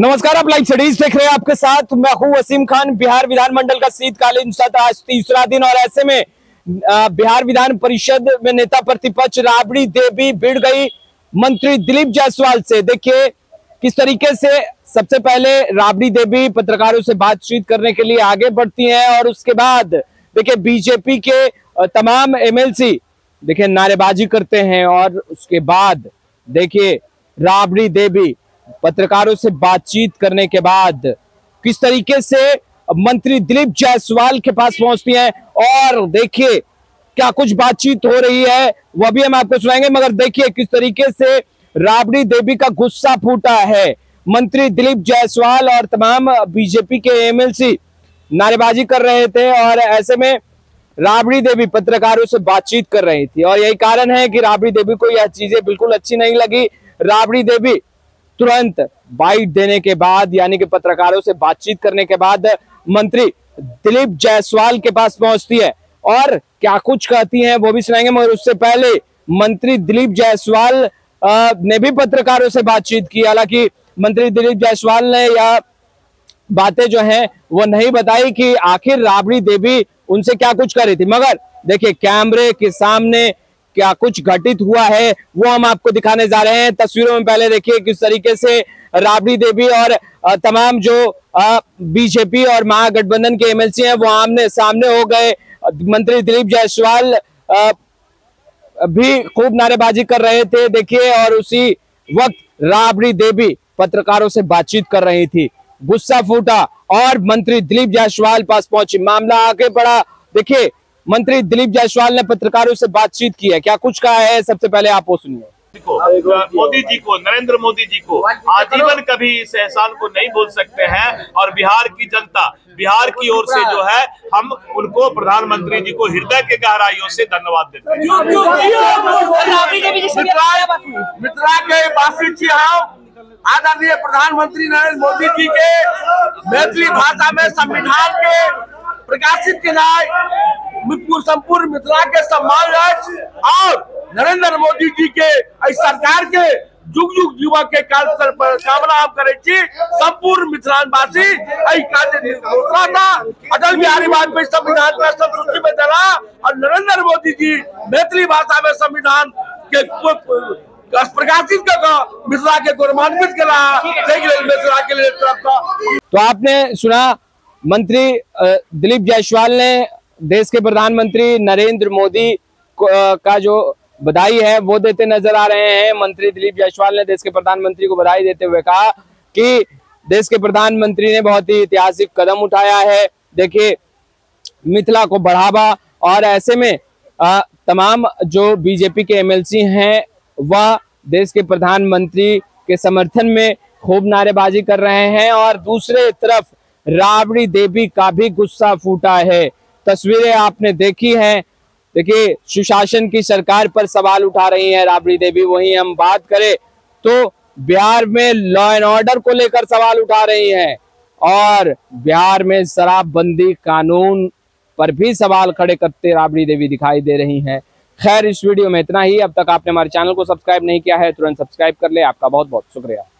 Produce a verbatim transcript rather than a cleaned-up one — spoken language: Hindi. नमस्कार, आप लाइव सीरीज देख रहे हैं। आपके साथ मैं हूं वसीम खान। बिहार विधानमंडल का शीतकालीन सत्र आज तीसरा दिन और ऐसे में बिहार विधान परिषद में नेता प्रतिपक्ष राबड़ी देवी भिड़ गई मंत्री दिलीप जायसवाल से। देखिए किस तरीके से सबसे पहले राबड़ी देवी पत्रकारों से बातचीत करने के लिए आगे बढ़ती है और उसके बाद देखिये बीजेपी के तमाम एम एल सी देखिये नारेबाजी करते हैं और उसके बाद देखिए राबड़ी देवी पत्रकारों से बातचीत करने के बाद किस तरीके से मंत्री दिलीप जायसवाल के पास पहुंचती हैं और देखिए क्या कुछ बातचीत हो रही है वह भी हम आपको सुनाएंगे। मगर देखिए किस तरीके से राबड़ी देवी का गुस्सा फूटा है। मंत्री दिलीप जायसवाल और तमाम बीजेपी के एम एल सी नारेबाजी कर रहे थे और ऐसे में राबड़ी देवी पत्रकारों से बातचीत कर रही थी और यही कारण है कि राबड़ी देवी को यह चीजें बिल्कुल अच्छी नहीं लगी। राबड़ी देवी तुरंत बाइट देने के बाद यानी कि पत्रकारों से बातचीत करने के बाद मंत्री दिलीप जायसवाल के पास पहुंचती है और क्या कुछ कहती हैं वो भी सुनाएंगे। मगर उससे पहले मंत्री दिलीप जायसवाल ने भी पत्रकारों से बातचीत की। हालांकि मंत्री दिलीप जायसवाल ने यह बातें जो हैं वो नहीं बताई कि आखिर राबड़ी देवी उनसे क्या कुछ कर रही थी। मगर देखिए कैमरे के सामने क्या कुछ घटित हुआ है वो हम आपको दिखाने जा रहे हैं। तस्वीरों में पहले देखिए किस तरीके से राबड़ी देवी और तमाम जो बीजेपी और महागठबंधन के एम एल सी हैं वो आमने सामने हो गए। मंत्री दिलीप जायसवाल भी खूब नारेबाजी कर रहे थे देखिए और उसी वक्त राबड़ी देवी पत्रकारों से बातचीत कर रही थी। गुस्सा फूटा और मंत्री दिलीप जायसवाल पास पहुंची। मामला आगे बढ़ा। देखिए मंत्री दिलीप जायसवाल ने पत्रकारों से बातचीत की है, क्या कुछ कहा है सबसे पहले आप वो सुनिए। मोदी जी को, नरेंद्र मोदी जी को आजीवन कभी इस एहसान को नहीं भूल सकते हैं और बिहार की जनता, बिहार की ओर से जो है हम उनको, प्रधानमंत्री जी को हृदय के गहराइयों से धन्यवाद देते हैं। आदरणीय प्रधानमंत्री नरेंद्र मोदी जी के मैथिली भाषा में संविधान के प्रकाशित किया संपूर्ण मिथिला के सम्मान और नरेंद्र मोदी जी के सरकार के जुग जुग जीवा के कार्यकाल पर कामना हम करे छी। संपूर्ण मिथिलावासी एहि कार्य घोषणा था अटल बिहारी वाजपेयी संविधान में सूची में डाला और नरेंद्र मोदी जी मैथिली भाषा में संविधान के प्रकाशित कर मिथिला के गौरवान्वित कर। तो आपने सुना मंत्री दिलीप जायसवाल ने देश के प्रधानमंत्री नरेंद्र मोदी का जो बधाई है वो देते नजर आ रहे हैं। मंत्री दिलीप जायसवाल ने देश के प्रधानमंत्री को बधाई देते हुए कहा कि देश के प्रधानमंत्री ने बहुत ही ऐतिहासिक कदम उठाया है देखिए मिथिला को बढ़ावा। और ऐसे में आ, तमाम जो बीजेपी के एम एल सी हैं वह देश के प्रधानमंत्री के समर्थन में खूब नारेबाजी कर रहे हैं और दूसरे तरफ राबड़ी देवी का भी गुस्सा फूटा है। तस्वीरें आपने देखी हैं, देखिए सुशासन की सरकार पर सवाल उठा रही है राबड़ी देवी। वहीं हम बात करें तो बिहार में लॉ एंड ऑर्डर को लेकर सवाल उठा रही हैं और बिहार में शराबबंदी कानून पर भी सवाल खड़े करते राबड़ी देवी दिखाई दे रही हैं। खैर, इस वीडियो में इतना ही। अब तक आपने हमारे चैनल को सब्सक्राइब नहीं किया है, तुरंत सब्सक्राइब कर ले। आपका बहुत बहुत शुक्रिया।